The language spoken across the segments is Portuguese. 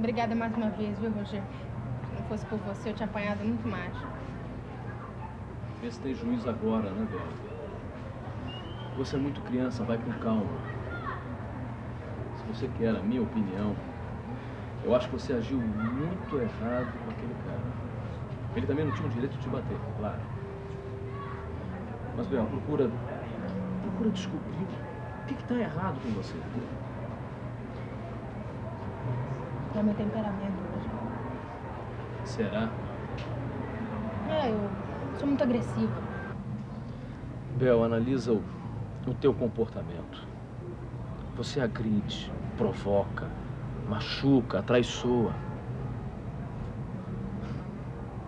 Obrigada mais uma vez, viu, Roger? Se não fosse por você, eu tinha apanhado muito mais. Vê se tem juízo agora, né, Bel? Você é muito criança, vai com calma. Se você quer a minha opinião, eu acho que você agiu muito errado com aquele cara. Ele também não tinha o direito de te bater, claro. Mas, Bel, procura descobrir o que está errado com você. É meu temperamento hoje. Será? É, eu sou muito agressiva. Bel, analisa o teu comportamento. Você agride, provoca, machuca, atraiçoa.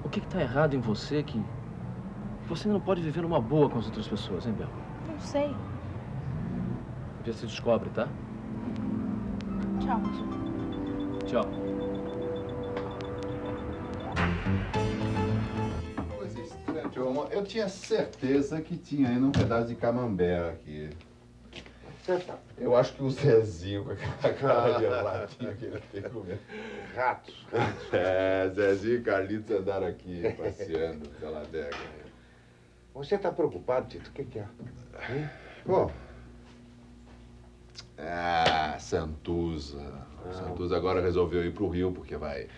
O que está errado em você que você não pode viver numa boa com as outras pessoas, hein, Bel? Não sei. Já se descobre, tá? Tchau, tio. Tchau. Coisa estranha, tio Romão. Eu tinha certeza que tinha ainda um pedaço de camembert aqui. Eu acho que o Zezinho com aquela cara de latinha que ele tem comido. Ratos. É, Zezinho e Carlitos andaram aqui passeando pela adega. Você tá preocupado, Tito? O que é? Hein? Bom. Ah, Santuza. Santuza agora resolveu ir pro Rio, porque vai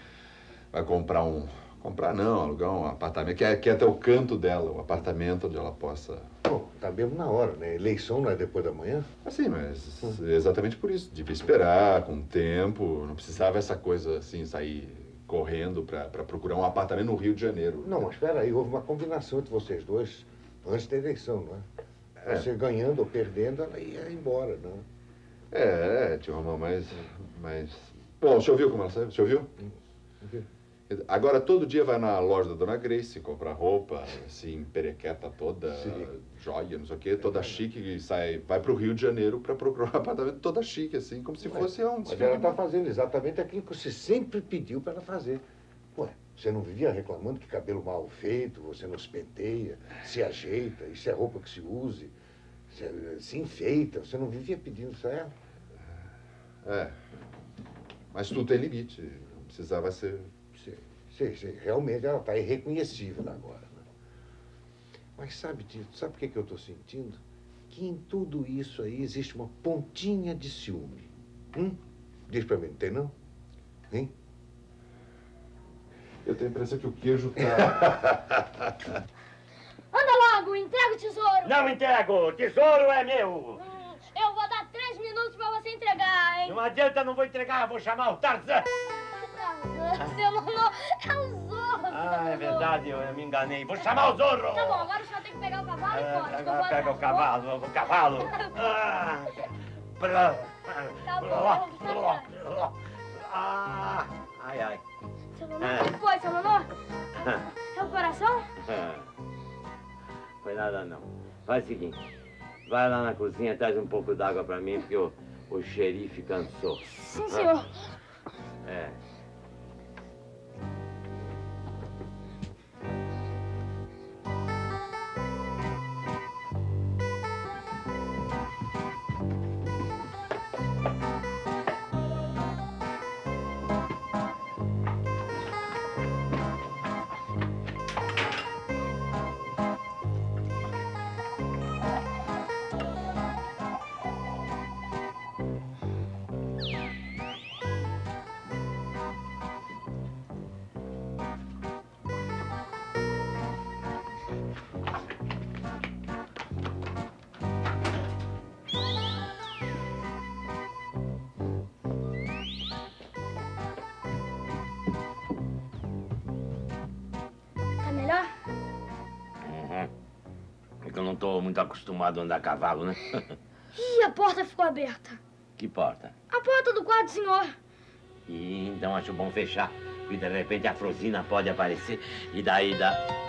comprar um... Comprar não, alugar um apartamento, que é até o canto dela, o apartamento onde ela possa... Pô, tá mesmo na hora, né? Eleição não é depois da manhã? Ah, sim, mas exatamente por isso. Devia esperar, com o tempo, não precisava essa coisa assim, sair correndo pra procurar um apartamento no Rio de Janeiro. Não, mas peraí, houve uma combinação entre vocês dois antes da eleição, não é? É. Você ganhando ou perdendo, ela ia embora, não é? É, tio Romão, mas... Bom, você ouviu como ela saiu? Você ouviu? Agora, todo dia vai na loja da Dona Grace, comprar roupa, assim, perequeta toda, joia, não sei o quê, toda chique, e sai, vai pro Rio de Janeiro pra procurar um apartamento toda chique, assim, como se fosse um... Mas ela tá fazendo exatamente aquilo que você sempre pediu pra ela fazer. Ué, você não vivia reclamando que cabelo mal feito, você não se penteia, se ajeita, isso é roupa que se use, se enfeita, você não vivia pedindo isso a ela? É, mas tudo tem limite, não precisava ser... Sim, realmente ela está irreconhecível agora. Né? Mas sabe, Tito, sabe o que eu estou sentindo? Que em tudo isso aí existe uma pontinha de ciúme. Diz para mim, não tem não? Hein? Eu tenho a impressão que o queijo tá... Anda logo, entrega o tesouro! Não entrego, o tesouro é meu! Eu vou dar 3 minutos pra você entregar, hein? Não adianta, não vou entregar, vou chamar o Tarzan. Tarzan, seu Nonô, é o Zorro. Ah, é verdade, eu me enganei. Vou chamar o Zorro. Tá bom, agora o senhor tem que pegar o cavalo e pode. Agora pega o cavalo, Tá bom, ai, ai. Seu Nonô, o que foi, seu Nonô? É o coração? Foi nada, não. Faz o seguinte. Vai lá na cozinha, traz um pouco d'água pra mim, porque o xerife cansou. Sim, senhor. É. Eu não tô muito acostumado a andar a cavalo, né? Ih, a porta ficou aberta. Que porta? A porta do quarto do senhor. Ih, então acho bom fechar, porque de repente a Frosina pode aparecer e daí dá...